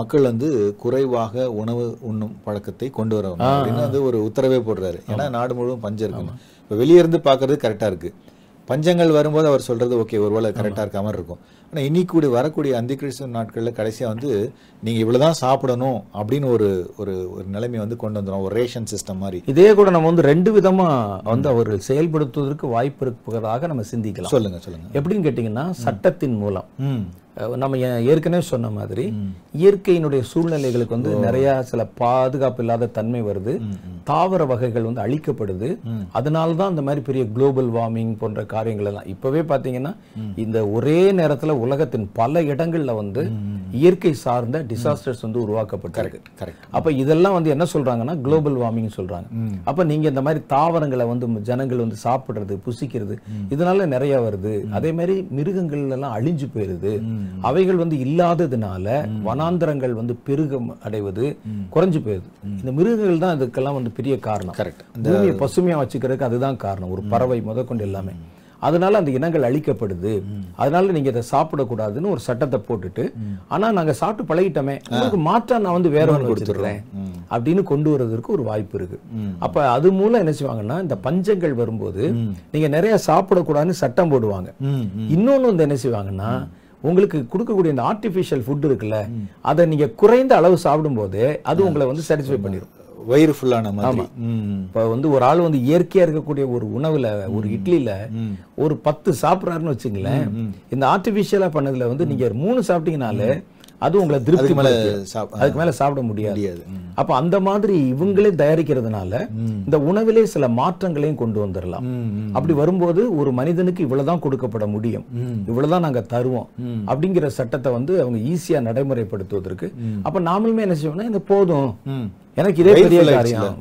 மக்கள் வந்து குறைவாக உணவு உண்ணும் பழக்கத்தை கொண்டு வரணும் அப்படின்னு வந்து ஒரு உத்தரவே போடுறாரு. ஏன்னா நாடு முழுவதும் பஞ்சம் இருக்கணும். இப்போ வெளியிருந்து பார்க்கறது கரெக்டாக இருக்குது. பஞ்சங்கள் வரும்போது அவர் சொல்கிறது ஓகே, ஒருவேளை கரெக்டாக இருக்க மாதிரி இருக்கும். ஆனால் இனி கூட வரக்கூடிய அந்த கிறிஸ்துவ நாட்களில் கடைசியாக வந்து நீங்கள் இவ்வளோதான் சாப்பிடணும் அப்படின்னு ஒரு ஒரு ஒரு நிலைமை வந்து கொண்டு வந்துடும், ஒரு ரேஷன் சிஸ்டம் மாதிரி. இதே கூட நம்ம வந்து 2 விதமாக வந்து அவர்கள் செயல்படுத்துவதற்கு வாய்ப்பு இருப்பதாக நம்ம சிந்திக்கலாம். சொல்லுங்கள் சொல்லுங்கள். எப்படின்னு கேட்டிங்கன்னா, சட்டத்தின் மூலம் நம்ம ஏற்கனவே சொன்ன மாதிரி இயற்கையினுடைய சூழ்நிலைகளுக்கு வந்து நிறைய சில பாதுகாப்பு இல்லாத தன்மை வருது, தாவர வகைகள் வந்து அழிக்கப்படுது. அதனால தான் இந்த மாதிரி பெரிய குளோபல் வார்மிங் போன்ற காரியங்கள் எல்லாம் இப்பவே பார்த்தீங்கன்னா இந்த ஒரே நேரத்தில் உலகத்தின் பல இடங்கள்ல வந்து இயற்கை சார்ந்த டிசாஸ்டர்ஸ் வந்து உருவாக்கப்பட்டிருக்கு. அப்ப இதெல்லாம் வந்து என்ன சொல்றாங்கன்னா குளோபல் வார்மிங் சொல்றாங்க. அப்ப நீங்க இந்த மாதிரி தாவரங்களை வந்து ஜனங்கள் வந்து சாப்பிடுறது, புசிக்கிறது, இதனால நிறைய வருது. அதே மாதிரி மிருகங்கள் எல்லாம் அழிஞ்சு போயிருது. அவைகள் வந்து இல்லாததுனால வனாந்தரங்கள் வந்து பெருகம் அடைவது குறைஞ்சு போயிடுது. இந்த மிருகங்கள் தான் அதுக்கெல்லாம் வந்து பெரிய காரணம். கரெக்ட். பூமியை பசுமையா வச்சுக்கிறதுக்கு அதுதான் காரணம், ஒரு பறவை முதற்கொண்டு எல்லாமே. அதனால அந்த இனங்கள் அழிக்கப்படுது. அதனால நீங்க இதை சாப்பிடக்கூடாதுன்னு ஒரு சட்டத்தை போட்டுட்டு, ஆனா நாங்க சாப்பிட்டு பழகிட்டோமே, உங்களுக்கு மாற்றா நான் வந்து வேற ஒன்று கொடுத்துடுறேன் அப்படின்னு கொண்டு வர்றதுக்கு ஒரு வாய்ப்பு இருக்கு. அப்ப அது மூலம் என்ன செய்வாங்கன்னா, இந்த பஞ்சங்கள் வரும்போது நீங்க நிறைய சாப்பிடக்கூடாதுன்னு சட்டம் போடுவாங்க. இன்னொன்னு வந்து என்ன செய்வாங்கன்னா, உங்களுக்கு கொடுக்கக்கூடிய இந்த ஆர்டிஃபிஷியல் ஃபுட் இருக்குல்ல, அதை நீங்க குறைந்த அளவு சாப்பிடும் போது அது உங்களை வந்து சாட்டிஸ்ஃபை பண்ணிடும், வயிறு ஃபுல்லான மாதிரி. இப்போ வந்து ஒரு ஆள் வந்து இயற்கையா இருக்கக்கூடிய ஒரு உணவுல, ஒரு இட்லியில ஒரு 10 சாப்பிட்றாருன்னு வச்சுங்களேன், இந்த ஆர்டிஃபிஷியலா பண்ணதுல வந்து நீங்க 3 சாப்பிட்டீங்கனாலே அது உங்களை திருப்தி, அதுக்கு மேல சாப்பிட முடியாது. அப்ப அந்த மாதிரி இவங்களே தயாரிக்கிறதுனால இந்த உணவிலே சில மாற்றங்களையும் கொண்டு வந்துடலாம். அப்படி வரும்போது ஒரு மனிதனுக்கு இவ்வளவுதான் கொடுக்கப்பட முடியும், இவ்வளவுதான் நாங்க தருவோம் அப்படிங்கிற சட்டத்தை வந்து அவங்க ஈஸியா நடைமுறைப்படுத்துவதற்கு. அப்ப நாமளுமே என்ன செய்வோம்னா, இந்த போதும் எனக்கு இதே பெரிய காரியம்,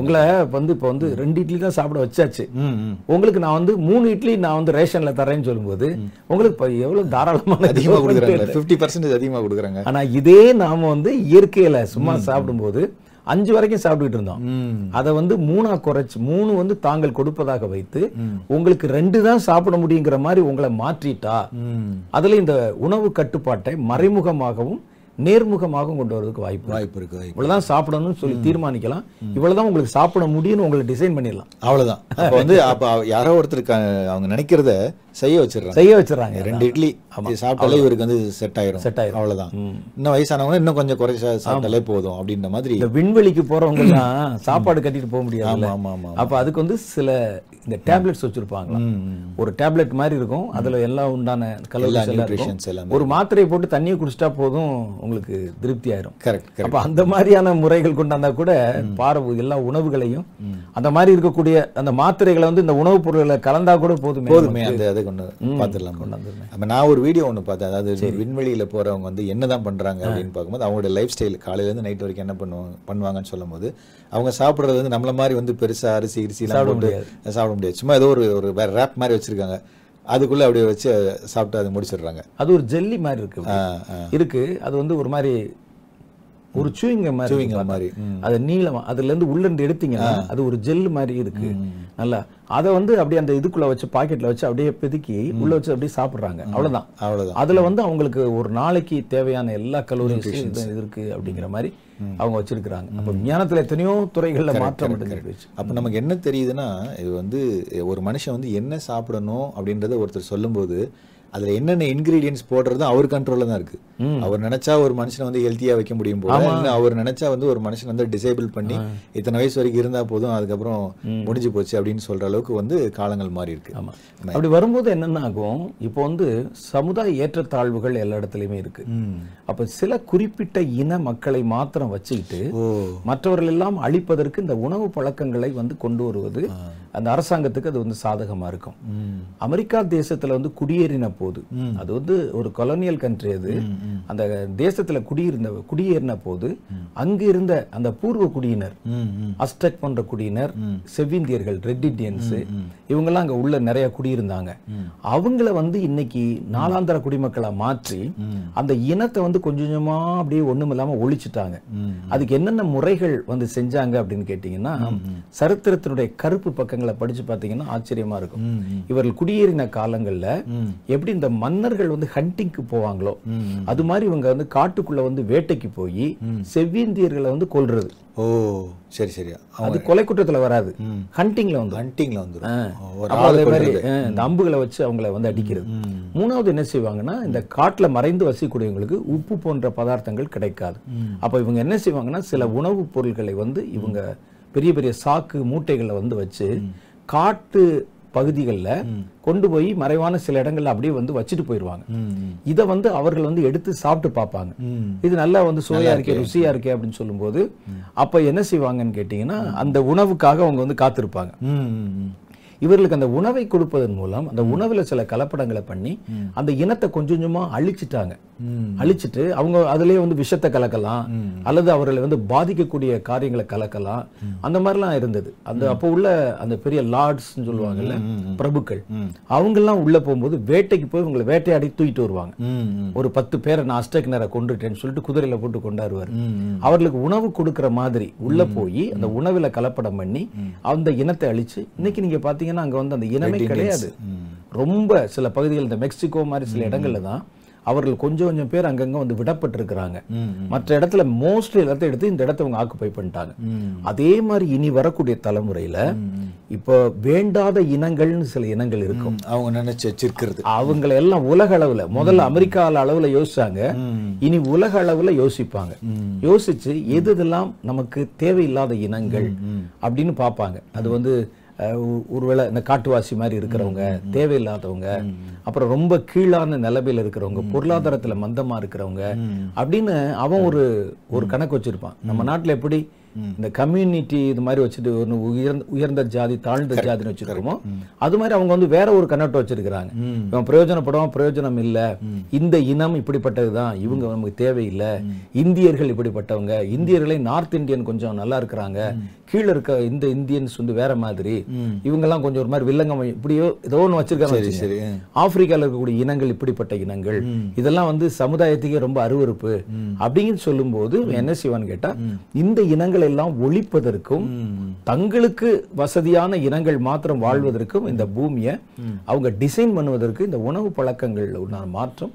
உங்களை வந்து இப்ப வந்து 2 இட்லி தான் சாப்பிட வச்சாச்சு, உங்களுக்கு நான் வந்து 3 இட்லி நான் வந்து ரேஷன்ல தரேன்னு சொல்லும்போது உங்களுக்கு எவ்வளவு தாராளமான அதிகமா கொடுக்குறாங்க, 50% அதிகமா கொடுக்குறாங்க. ஆனா இதே நாம வந்து இயற்கையில சும்மா சாப்பிடும் போது 5 வரைக்கும் சாப்பிட்டுட்டு இருந்தோம். அத வந்து 3ஆ குறைச்சு 3 வந்து தாங்கள் கொடுப்பதாக வைத்து உங்களுக்கு 2 தான் சாப்பிட முடியும்ங்கற மாதிரி உங்களை மாற்றிட்டா அதுல இந்த உணவு கட்டுப்பாட்டை மறைமுகமாகவும் நேர்முகமாகவும் கொண்டு வரதுக்கு வாய்ப்பு இருக்கு. இவ்வளவுதான் சாப்பிடணும்னு சொல்லி தீர்மானிக்கலாம். இவ்வளவுதான் உங்களுக்கு சாப்பிட முடியும்னு உங்களுக்கு டிசைன் பண்ணிரலாம். அவ்வளவுதான். அப்ப வந்து யாரோ ஒருத்தர் அவங்க நினைக்கிறதை செய்ய வச்சிராங்க. 2 இட்லி அப்படி சாப்பிட்டாலே இவருக்கு வந்து செட் ஆயிரும். அவ்வளவுதான். இன்னும் வயசானவங்க இன்னும் கொஞ்சம் குறைச்சா சாப்பிட்டாலே போதும் அப்படின்ற மாதிரி. இந்த விண்வெளிக்கு போறவங்க எல்லாம் சாப்பாடு கட்டிட்டு போக முடியாது. அப்ப அதுக்கு வந்து சில இந்த டேப்லெட்ஸ் வச்சிருப்பாங்க. ஒரு டேப்லெட் மாதிரி இருக்கும். அதுல எல்லா உண்டான கலோரிஸ் எல்லாம் ஒரு மாத்திரையை போட்டு தண்ணியை குடிச்சிட்டா போதும் உங்களுக்கு திருப்தி ஆயிரும். அப்ப அந்த மாதிரியான முறைகள் கொண்டாந்தா கூட பாரம்பரிய எல்லா உணவுகளையும் அந்த மாதிரி இருக்கக்கூடிய அந்த மாத்திரைகளை வந்து இந்த உணவுப் பொருள்களை கலந்தா கூட போதுமே. நான் ஒரு வீடியோ ஒன்று பார்த்தேன். அதாவது விண்வெளியில போறவங்க வந்து என்னதான் பண்றாங்க அப்படின்னு பார்க்கும்போது அவங்களோட லைஃப் ஸ்டைல் காலையில இருந்து நைட் வரைக்கும் என்ன பண்ணுவாங்கன்னு சொல்லும் போது அவங்க சாப்பிடுறது வந்து நம்மள மாதிரி வந்து பெருசா அரிசி சாப்பிட முடியாது. சும்மா ஏதோ ஒரு ரேப் மாதிரி வச்சிருக்காங்க. அதுக்குள்ள அப்படியே வச்சு சாப்பிட்டு அதை முடிச்சிடுறாங்க. அது ஒரு ஜெல்லி மாதிரி இருக்கு. அது வந்து ஒரு மாதிரி ஒரு சூயிங் மாதிரி அது நீளமா அதுல இருந்து உள்ளிருந்து எடுத்தீங்கன்னா அது ஒரு ஜெல் மாதிரி இருக்கு. நல்லா அதை வந்து அப்படியே அந்த இதுக்குள்ள வச்சு பாக்கெட்ல வச்சு அப்படியே பெதுக்கி உள்ள வச்சு அப்படியே சாப்பிடுறாங்க. அவ்வளவுதான். அதுல வந்து அவங்களுக்கு ஒரு நாளைக்கு தேவையான எல்லா கலோரிஸும் இருக்கு அப்படிங்கிற மாதிரி அவங்க வச்சிருக்காங்க. அப்ப விஞ்ஞானத்துல எத்தனையோ துறைகள்ல மாற்றம் இருக்கு. அப்ப நமக்கு என்ன தெரியுதுன்னா இது வந்து ஒரு மனுஷன் வந்து என்ன சாப்பிடணும் அப்படின்றத ஒருத்தர் சொல்லும் போது அதுல என்னென்ன இன்கிரீடியன்ஸ் போடுறது அவர் கண்ட்ரோல்ல தான் இருக்கு. அவர் நினைச்சா ஒரு மனுஷனை வந்து ஹெல்த்தியா வைக்க முடியும் போது அவர் நினைச்சா வந்து ஒரு மனுஷன் வந்து டிசேபிள் பண்ணி இத்தனை வயசு வரைக்கும் இருந்தா போதும் அதுக்கப்புறம் முடிஞ்சு போச்சு அப்படின்னு சொல்ற அளவுக்கு வந்து காலங்கள் மாறி இருக்கு. அப்படி வரும்போது என்னென்ன ஆகும், இப்போ வந்து சமுதாய ஏற்றத்தாழ்வுகள் எல்லா இடத்துலயுமே இருக்கு. அப்ப சில குறிப்பிட்ட இன மக்களை மாத்திரம் வச்சுக்கிட்டு மற்றவர்கள் எல்லாம் அழிப்பதற்கு இந்த உணவு பழக்கங்களை வந்து கொண்டு வருவது அந்த அரசாங்கத்துக்கு அது வந்து சாதகமா இருக்கும். அமெரிக்கா தேசத்துல வந்து குடியேறின போது அது வந்து ஒரு கொலோனியல் கண்ட்ரி. அது அந்த தேசத்துல குடியேறின போது அங்கு இருந்த அந்த பூர்வ குடியினர், அஸ்டக் போன்ற குடியினர், செவ்விந்தியர்கள், ரெட் இண்டியன்ஸ், இவங்க எல்லாம் அங்க உள்ள நிறைய குடியிருந்தாங்க. அவங்கள வந்து இன்னைக்கு நாலாந்தர குடிமக்களை மாற்றி அந்த இனத்தை வந்து கொஞ்சமா அப்படியே ஒண்ணுமில்லாம ஒழிச்சுட்டாங்க. அதுக்கு என்னென்ன முறைகள் வந்து செஞ்சாங்க அப்படின்னு கேட்டீங்கன்னா சரித்திரத்தினுடைய கருப்பு பக்கங்களை படிச்சு பாத்தீங்கன்னா ஆச்சரியமா இருக்கும். இவர்கள் குடியேறின காலங்கள்ல எப்படி இந்த மன்னர்கள் வந்து ஹண்டிங்க்கு போவாங்களோ அது மாதிரி இவங்க வந்து காட்டுக்குள்ள வந்து வேட்டைக்கு போய் செவ்விந்தியர்களை வந்து கொல்றது. ஓ சரி சரி. அது கொலை குற்றத்துல வராது, ஹண்டிங்ல வந்து அம்புகளை வச்சு அவங்கள வந்து அடிக்கிறது. மூணாவது என்ன செய்வாங்கன்னா இந்த காட்டுல மறைந்து வசிக்கூடியவங்களுக்கு உப்பு போன்ற பதார்த்தங்கள் கிடைக்காது. அப்ப இவங்க என்ன செய்வாங்கன்னா சில உணவுப் பொருட்களை வந்து இவங்க பெரிய பெரிய சாக்கு மூட்டைகளை வந்து வச்சு காட்டு பகுதிகளில் கொண்டு போய் மறைவான சில இடங்கள்ல அப்படியே வந்து வச்சுட்டு போயிடுவாங்க. இதை வந்து அவர்கள் வந்து எடுத்து சாப்பிட்டு பார்ப்பாங்க. இது நல்லா வந்து சுவையா இருக்கே, ருசியா இருக்கே அப்படின்னு சொல்லும் போது அப்ப என்ன செய்வாங்கன்னு கேட்டீங்கன்னா அந்த உணவுக்காக அவங்க வந்து காத்திருப்பாங்க. இவர்களுக்கு அந்த உணவை கொடுப்பதன் மூலம் அந்த உணவுல சில கலப்படங்களை பண்ணி அந்த இனத்தை கொஞ்சமா அழிச்சிட்டு அவங்க அதுலயே வந்து விஷத்தை கலக்கலாம் அல்லது அவர்களை வந்து பாதிக்கக்கூடிய காரியங்களை கலக்கலாம். அந்த மாதிரிலாம் இருந்தது. அந்த அப்போ உள்ள அந்த பெரிய லார்ட்ஸ் சொல்லுவாங்கல்ல, பிரபுக்கள், அவங்க எல்லாம் உள்ள போகும்போது வேட்டைக்கு போய் உங்களை வேட்டையாடி தூக்கிட்டு வருவாங்க. ஒரு 10 பேரை நான் அஸ்டக்னரை கொண்டுட்டேன்னு சொல்லிட்டு குதிரையில போட்டு கொண்டாடுவார். அவர்களுக்கு உணவு கொடுக்கற மாதிரி உள்ள போய் அந்த உணவுல கலப்படம் பண்ணி அந்த இனத்தை அழிச்சு இன்னைக்கு நீங்க பாத்தீங்கன்னா அங்க வந்து அந்த இனமே கிடையாது. ரொம்ப சில பகுதிகள் இந்த மெக்சிகோ மாதிரி சில இடங்கள்ல தான் அவர்கள் கொஞ்சம் பேர் அங்கங்க வந்து விடப்பட்டிருக்கிறாங்க. மற்ற இடத்துல மோஸ்ட்லி எல்லாத்தையும் எடுத்து இந்த இடத்தை அவங்க ஆக்குப்பை பண்ணிட்டாங்க. அதே மாதிரி இனி வரக்கூடிய தலைமுறையில இப்போ வேண்டாத இனங்கள்னு சில இனங்கள் இருக்கும். அவங்க நினைச்சு வச்சிருக்கிறது அவங்களை எல்லாம் உலக அளவுல முதல்ல அமெரிக்கா அளவுல யோசிச்சாங்க. இனி உலக அளவுல யோசிப்பாங்க. யோசிச்சு எதுலாம் நமக்கு தேவையில்லாத இனங்கள் அப்படின்னு பார்ப்பாங்க. அது வந்து ஒருவேளை இந்த காட்டுவாசி மாதிரி இருக்கிறவங்க, தேவையில்லாதவங்க, அப்புறம் ரொம்ப கீழான நிலைமையில இருக்கிறவங்க, பொருளாதாரத்துல மந்தமா இருக்கிறவங்க அப்படின்னு அவன் ஒரு ஒரு கணக்கு வச்சிருப்பான். நம்ம நாட்டுல எப்படி இந்த கம்யூனிட்டி இது மாதிரி வச்சுட்டு ஒன்று உயர்ந்த ஜாதி தாழ்ந்த ஜாதின்னு வச்சிருக்கோமோ அது மாதிரி அவங்க வந்து வேற ஒரு கண்ணோட்டம் வச்சிருக்கிறாங்க. இவன் பிரயோஜனப்படும், பிரயோஜனம் இல்லை, இந்த இனம் இப்படிப்பட்டதுதான், இவங்க நமக்கு தேவையில்லை, இந்தியர்கள் இப்படிப்பட்டவங்க, இந்தியர்களே நார்த் இந்தியன் கொஞ்சம் நல்லா இருக்கிறாங்க, கீழே இருக்க இந்த இந்தியன்ஸ் வந்து வேற மாதிரி, இவங்கெல்லாம் கொஞ்சம் ஒரு மாதிரி வில்லங்கம் இப்படியோ ஏதோ ஒன்று வச்சிருக்காங்க. ஆப்பிரிக்காவில் இருக்கக்கூடிய இனங்கள் இப்படிப்பட்ட இனங்கள், இதெல்லாம் வந்து சமுதாயத்துக்கே ரொம்ப அருவருப்பு அப்படின்னு சொல்லும் போது என்ன செய்வான்னு கேட்டா இந்த இனங்களை இனங்கள் எல்லாம் ஒழிப்பதற்கும் தங்களுக்கு வசதியான இனங்கள் மாத்திரம் வாழ்வதற்கும் இந்த பூமியை அவங்க டிசைன் பண்ணுவதற்கு இந்த உணவு பழக்கங்கள் உண்டான மாற்றம்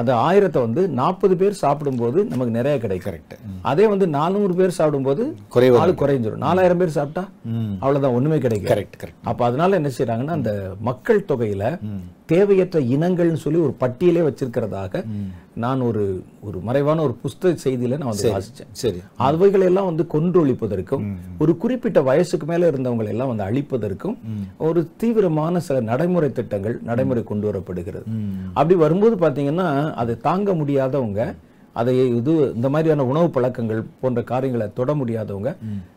அந்த 1000 வந்து 40 பேர் சாப்பிடும் போது நமக்கு நிறைய கிடைக்கும். அதே வந்து 400 பேர் சாப்பிடும் போது குறைஞ்சிடும். 4000 பேர் சாப்பிட்டா அவ்வளவுதான், ஒண்ணுமே கிடைக்கும். அப்ப அதனால என்ன செய்யறாங்கன்னா அந்த மக்கள் தொகையில தேவையற்ற இனங்கள்னு சொல்லி ஒரு பட்டியலே வச்சிருக்கிறதாக நான் ஒரு மறைவான ஒரு புஸ்தக செய்தியில நான் வந்து வாசிச்சேன். சரி, அவைகளை எல்லாம் வந்து கொன்றொழிப்பதற்கும் ஒரு குறிப்பிட்ட வயசுக்கு மேல இருந்தவங்களை எல்லாம் வந்து அழிப்பதற்கும் ஒரு தீவிரமான சில நடைமுறை திட்டங்கள் நடைமுறை கொண்டு வரப்படுகிறது. அப்படி வரும்போது பாத்தீங்கன்னா அதை தாங்க முடியாதவங்க, அதை இது இந்த மாதிரியான உணவு பழக்கங்கள் போன்ற காரியங்களை தொட முடியாதவங்க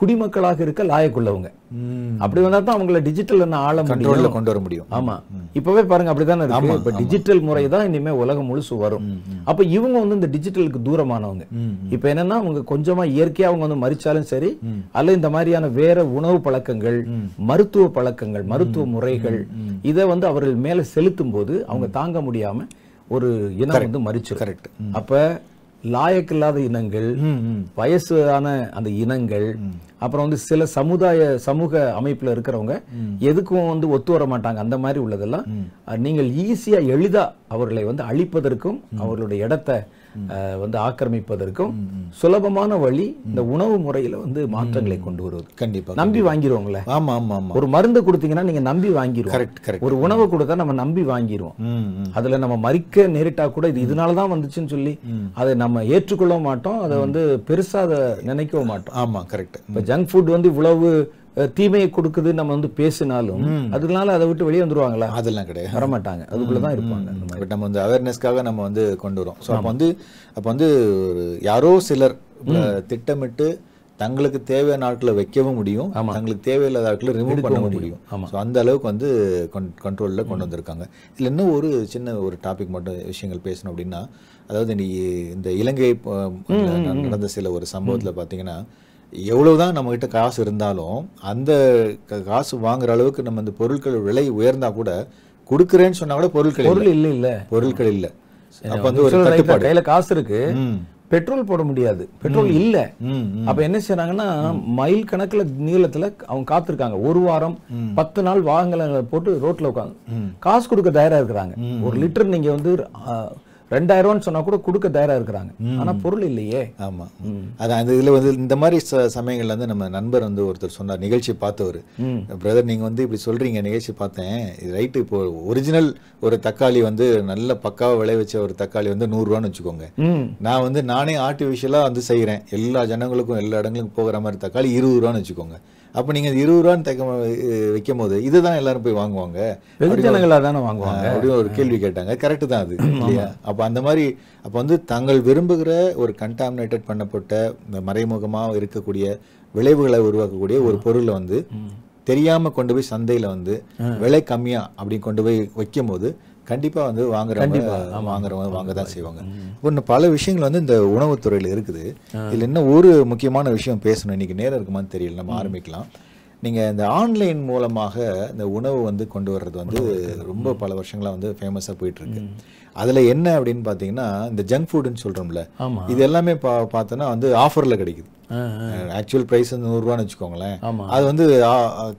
குடிமக்களாக இருக்க லாயக்குள்ளவங்க. அப்படி வந்தா தான் அவங்களை டிஜிட்டல் ஆழ முடியும், கொண்டு வர முடியும். ஆமா, இப்பவே பாருங்க அப்படிதான் இருக்கு. இப்ப டிஜிட்டல் முறை தான் இனிமே உலகம் முழுசு வரும். அப்ப இவங்க வந்து இந்த டிஜிட்டலுக்கு தூரமானவங்க. இப்ப என்னன்னா, அவங்க கொஞ்சமா இயற்கையா அவங்க வந்து மறிச்சாலும் சரி, அல்ல இந்த மாதிரியான வேற உணவு பழக்கங்கள், மருத்துவ பழக்கங்கள், மருத்துவ முறைகள், இதை வந்து அவர்கள் மேல செலுத்தும் போது அவங்க தாங்க முடியாம ஒரு இனம் வந்து மறிச்சு. கரெக்ட். அப்ப லாயக்கு இல்லாத இனங்கள், வயசான அந்த இனங்கள், அப்புறம் வந்து சில சமூக அமைப்புல இருக்கிறவங்க எதுக்கும் வந்து ஒத்து வர மாட்டாங்க. அந்த மாதிரி உள்ளதெல்லாம் நீங்கள் ஈஸியா எளிதா அவர்களை வந்து அழிப்பதற்கும் அவர்களுடைய இடத்தை வந்து ஆக்கிரமிப்பதற்கும் சுலபமான வழி இந்த உணவு முறையில வந்து மாற்றங்களை கொண்டு வருவது. கண்டிப்பா நம்பி வாங்கிடுவோங்களே. ஆமா ஆமா ஆமா. ஒரு மருந்து கொடுத்தீங்கன்னா நீங்க நம்பி வாங்கிடுவோம். Correct correct. ஒரு உணவு கொடுத்தா நம்ம நம்பி வாங்கிடுவோம். அதுல நம்ம மறிக்க நேரிட்டா கூட இது இதனாலதான் வந்துச்சுன்னு சொல்லி அதை நம்ம ஏற்றுக்கொள்ளவும் மாட்டோம், அதை வந்து பெருசா அதை நினைக்கவும் மாட்டோம். ஆமா கரெக்ட். இப்ப ஜங்க் ஃபுட் வந்து இவ்வளவு தீமையை கொடுக்குது நம்ம வந்து பேசினாலும், அதனால அதை விட்டு வெளியே வந்துருவாங்களா? அதெல்லாம் கிடையாது, வரமாட்டாங்க, அதுக்குள்ளதான் இருப்பாங்க. நம்ம வந்து அவேர்னஸ்க்காக நம்ம வந்து கொண்டு வரோம். ஸோ அப்போ வந்து யாரோ சிலர் திட்டமிட்டு தங்களுக்கு தேவையான ஆட்களை வைக்கவும் முடியும், தங்களுக்கு தேவையில்லாத ஆட்களை ரிமூவ் பண்ண முடியும். ஸோ அந்த அளவுக்கு வந்து கண்ட்ரோலில் கொண்டு வந்திருக்காங்க. இதில் இன்னும் ஒரு சின்ன ஒரு டாபிக் மட்டும் விஷயங்கள் பேசணும் அப்படின்னா, அதாவது இந்த இலங்கை நடந்த சில ஒரு சம்பவத்தில் பார்த்தீங்கன்னா, எவ்வளவுதான் நம்ம கிட்ட காசு இருந்தாலும் அந்த காசு வாங்குற அளவுக்கு நம்ம இந்த பொருட்கள் விலை உயர்ந்தா கூட கொடுக்குறேன்னு சொன்னா கூட பொருட்கள் இல்ல. அப்ப வந்து ஒரு கட்டுப்பாடு, கையில காசு இருக்கு, பெட்ரோல் போட முடியாது, பெட்ரோல் இல்ல. அப்ப என்ன செய்யறாங்கன்னா, மைல் கணக்குல நீளத்துல அவங்க காத்திருக்காங்க. ஒரு வாரம் 10 நாள் வாங்கல போட்டு ரோட்ல உட்காந்து காசு கொடுக்க தயாரா இருக்கிறாங்க. ஒரு லிட்டர் நீங்க வந்து 2000 சொன்னா கூட கொடுக்க தயாரா இருக்கிறாங்க, ஆனா பொருள் இல்லையே. ஆமா, அதான். இதுல வந்து இந்த மாதிரி சமயங்கள்ல வந்து நம்ம நண்பர் வந்து ஒருத்தர் சொன்னார், நிகழ்ச்சி பார்த்தவர், பிரதர் நீங்க வந்து இப்படி சொல்றீங்க, நிகழ்ச்சி பார்த்தேன், இது ரைட்டு. இப்போ ஒரிஜினல் ஒரு தக்காளி வந்து நல்ல பக்காவை விளைவிச்ச ஒரு தக்காளி வந்து 100 ரூபான்னு வச்சுக்கோங்க. நான் வந்து நானே ஆர்டிஃபிஷியலா வந்து செய்யறேன், எல்லா ஜனங்களுக்கும் எல்லா இடங்களுக்கும் போகிற மாதிரி தக்காளி 20 ரூபான்னு வச்சுக்கோங்க. அப்ப நீங்க 20 ரூபான்னு வைக்கும் போது இதுதான் எல்லாரும் போய் வாங்குவாங்க, வெகுஜனங்களா தானே வாங்குவாங்க அப்படின்னு ஒரு கேள்வி கேட்டாங்க. கரெக்ட் தான் அது, இல்லையா? அப்ப அந்த மாதிரி அப்ப வந்து தாங்கள் விரும்புகிற ஒரு கண்டாமினேட்டட் பண்ணப்பட்ட மறைமுகமா இருக்கக்கூடிய விளைவுகளை உருவாக்கக்கூடிய ஒரு பொருளை வந்து தெரியாம கொண்டு போய் சந்தையில வந்து விலை கம்மியா அப்படி கொண்டு போய் வைக்கும் போது கண்டிப்பா வந்து வாங்குறவங்க வாங்கதான் செய்வாங்க. இன்னும் பல விஷயங்கள் வந்து இந்த உணவுத்துறையில இருக்குது. இதுல இன்னும் ஒரு முக்கியமான விஷயம் பேசணும், இன்னைக்கு நேரம் இருக்குமான்னு தெரியல, நம்ம ஆரம்பிக்கலாம். நீங்க இந்த ஆன்லைன் மூலமாக இந்த உணவு வந்து கொண்டு வர்றது வந்து ரொம்ப பல வருஷங்களா வந்து ஃபேமஸா போயிட்டு இருக்கு. அதுல என்ன அப்படின்னு பாத்தீங்கன்னா, இந்த ஜங்க் ஃபுட்னு சொல்றோம்ல, இது எல்லாமே பார்த்தோன்னா வந்து ஆஃபர்ல கிடைக்குது. ஆக்சுவல் பிரைஸ் வந்து 100 ரூபான்னு வச்சுக்கோங்களேன், அது வந்து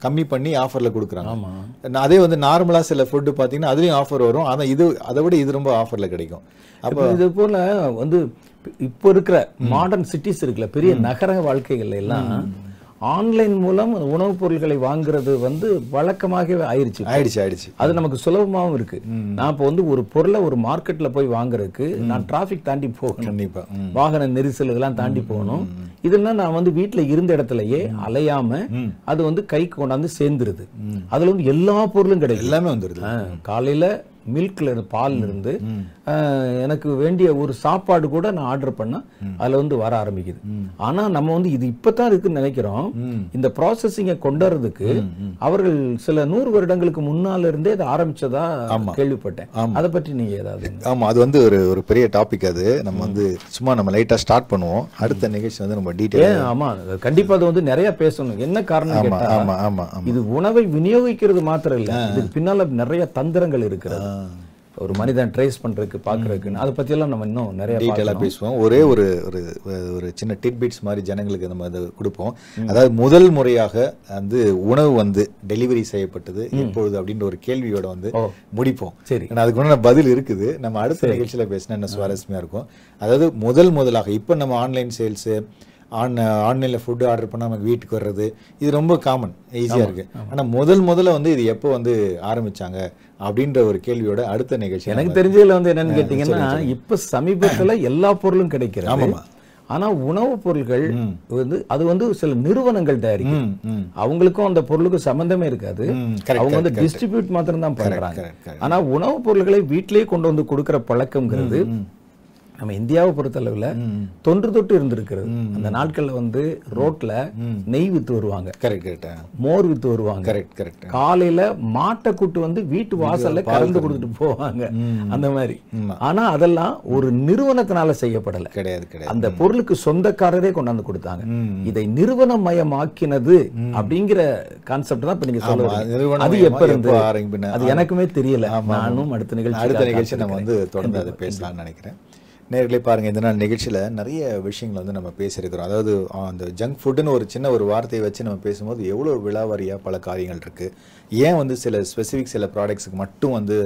கம்மி பண்ணி ஆஃபர்ல கொடுக்குறாங்க. அதே வந்து நார்மலா சில ஃபுட்டு பாத்தீங்கன்னா அதுலயும் ஆஃபர் வரும், ஆனா இது அதை விட இது ரொம்ப ஆஃபர்ல கிடைக்கும். அப்போ இது போல வந்து இப்போ இருக்கிற மாடர்ன் சிட்டிஸ் இருக்குல்ல, பெரிய நகர வாழ்க்கைகள்ல எல்லாம் ஆன்லைன் மூலம் உணவுப் பொருட்களை வாங்குறது வந்து வழக்கமாகவே ஆயிடுச்சு. அது நமக்கு சுலபமாகவும் இருக்கு. நான் இப்போ வந்து ஒரு பொருளை ஒரு மார்க்கெட்ல போய் வாங்குறதுக்கு நான் டிராஃபிக் தாண்டி போகணும், கண்டிப்பா வாகன நெரிசல்கள்லாம் தாண்டி போகணும். இதெல்லாம் நான் வந்து வீட்டுல இருந்த இடத்துலயே அலையாம அது வந்து கைக்கு கொண்டாந்து சேர்ந்துருது. அதுல வந்து எல்லா பொருளும் கிடைக்கும், எல்லாமே வந்துருது. காலையில மில்க்ல இருந்து பால்ல இருந்து எனக்கு வேண்டிய ஒரு சாப்பாடு கூட நான் ஆர்டர் பண்ணா அதுல வந்து வர ஆரம்பிக்குது. ஆனா நம்ம வந்து இது இப்பதான் இருக்குன்னு நினைக்கிறோம். இந்த ப்ராசஸிங்கை கொண்டுறதுக்கு அவர்கள் சில 100 வருடங்களுக்கு முன்னால இருந்தே அதை ஆரம்பிச்சதா கேள்விப்பட்டேன். அதை பற்றி நீங்க ஏதாவது? ஆமா, அது வந்து ஒரு பெரிய டாபிக். அது நம்ம வந்து சும்மா நம்ம லைட்டா ஸ்டார்ட் பண்ணுவோம். அடுத்த நிகழ்ச்சி வந்து நம்ம டீடைல். ஆமா, கண்டிப்பா அது வந்து நிறைய பேசணும். என்ன காரணம் கேட்டா, இது உணவை விநியோகிக்கிறது மாத்திரம் இல்ல, இதுக்கு பின்னால நிறைய தந்திரங்கள் இருக்கிறது. ஒரு மனிதன் ட்ரேஸ் பண்றதுக்கு பாக்குறதுக்கு அதை பத்தி எல்லாம் நம்ம இன்னும் நிறைய டீடைலா பேசுவோம். ஒரே ஒரு ஒரு சின்ன டிட்பிட்ஸ் மாதிரி ஜனங்களுக்கு நம்ம அதை கொடுப்போம். அதாவது முதல் முறையாக வந்து உணவு வந்து டெலிவரி செய்யப்பட்டது எப்பொழுது அப்படின்ற ஒரு கேள்வியோட வந்து முடிப்போம். சரி, அதுக்குன்னு பதில் இருக்குது. நம்ம அடுத்த நிகழ்ச்சியில பேசினா என்ன சுவாரஸ்யமா இருக்கும். அதாவது முதலாக இப்போ நம்ம ஆன்லைன் சேல்ஸ், ஆன்லைனில் ஃபுட்டு ஆர்டர் பண்ணால் நமக்கு வீட்டுக்கு வர்றது, இது ரொம்ப காமன், ஈஸியாக இருக்குது. ஆனால் முதல்ல வந்து இது எப்போ வந்து ஆரம்பித்தாங்க அப்படின்ற ஒரு கேள்வியோட அடுத்த நிகழ்ச்சி. எனக்கு தெரிஞ்சதில் வந்து என்னென்னு கேட்டிங்கன்னா, இப்போ சமீபத்தில் எல்லா பொருளும் கிடைக்கிறது. ஆமாம், ஆனால் உணவுப் பொருட்கள் வந்து அது வந்து சில நிறுவனங்கள் தயாரிக்கும், அவங்களுக்கும் அந்த பொருளுக்கும் சம்பந்தமே இருக்காது. அவங்க வந்து டிஸ்ட்ரிபியூட் மாத்திரம் தான் பண்ணுறாங்க. ஆனால் உணவுப் பொருட்களை வீட்டிலேயே கொண்டு வந்து கொடுக்குற பழக்கம்ங்கிறது நம்ம இந்தியாவை பொறுத்தளவுல தொன்று தொட்டு இருந்திருக்கிறது. அந்த நாட்கள்ல வந்து ரோட்ல நெய் வித்து வருவாங்க, மோர் வித்து வருவாங்க, காலையில மாட்டை கூட்டு வந்து வீட்டு வாசல்ல கலந்து கொடுத்துட்டு போவாங்க, அந்த மாதிரி. ஆனா அதெல்லாம் ஒரு நிறுவனத்தினால செய்யப்படல, கிடையாது. அந்த பொருளுக்கு சொந்தக்காரரே கொண்டாந்து கொடுத்தாங்க. இதை நிறுவனமயமாக்கினது அப்படிங்கிற கான்செப்ட் தான் இப்ப நீங்க சொல்லுவாங்க. அது எப்ப இருந்து அது எனக்குமே தெரியல. நானும் அடுத்த நிகழ்ச்சி நம்ம வந்து தொடர்ந்து அதை பேசலாம்னு நினைக்கிறேன். நேர்களே பாருங்கள், இந்த நாள் நிகழ்ச்சியில் நிறைய விஷயங்கள் வந்து நம்ம பேசியிருக்கிறோம். அதாவது அந்த ஜங்க் ஃபுட்டுன்னு ஒரு சின்ன ஒரு வார்த்தையை வச்சு நம்ம பேசும்போது எவ்வளோ விலாவாரியாக பல காரியங்கள் இருக்குது. ஏன் வந்து சில ப்ராடக்ட்ஸுக்கு மட்டும் வந்து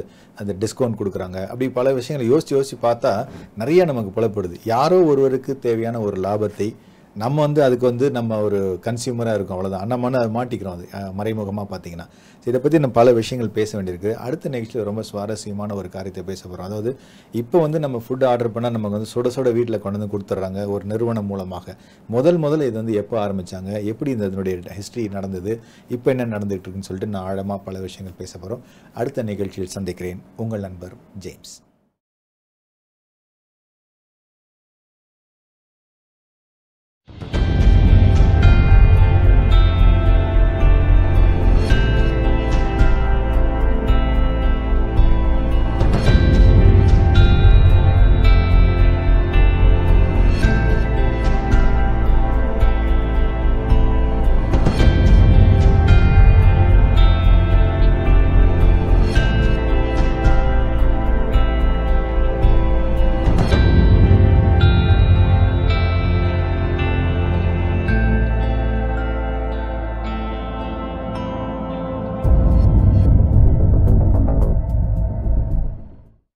அந்த டிஸ்கவுண்ட் கொடுக்குறாங்க, அப்படி பல விஷயங்களை யோசித்து பார்த்தா நிறையா நமக்கு புலப்படுது. யாரோ ஒருவருக்கு தேவையான ஒரு லாபத்தை நம்ம வந்து அதுக்கு வந்து நம்ம ஒரு கன்சியூமராக இருக்கோம், அவ்வளோதான். அண்ணமான அதை மாட்டிக்கிறோம். அது மறைமுகமாக பார்த்தீங்கன்னா இதை பற்றி நம்ம பல விஷயங்கள் பேச வேண்டியிருக்கு. அடுத்த நிகழ்ச்சியில் ரொம்ப சுவாரஸ்யமான ஒரு காரியத்தை பேச போகிறோம். அதாவது இப்போ வந்து நம்ம ஃபுட் ஆர்டர் பண்ணால் நமக்கு வந்து சுட வீட்டில் கொண்டு வந்து கொடுத்துட்றாங்க ஒரு நிறுவனம் மூலமாக. முதல்ல இது வந்து எப்போ ஆரம்பித்தாங்க, எப்படி இந்த இதனுடைய ஹிஸ்ட்ரி நடந்தது, இப்போ என்ன நடந்துகிட்டு இருக்குன்னு சொல்லிட்டு நான் ஆழமாக பல விஷயங்கள் பேச போகிறோம். அடுத்த நிகழ்ச்சியில் சந்திக்கிறேன். உங்கள் நண்பர் ஜேம்ஸ்.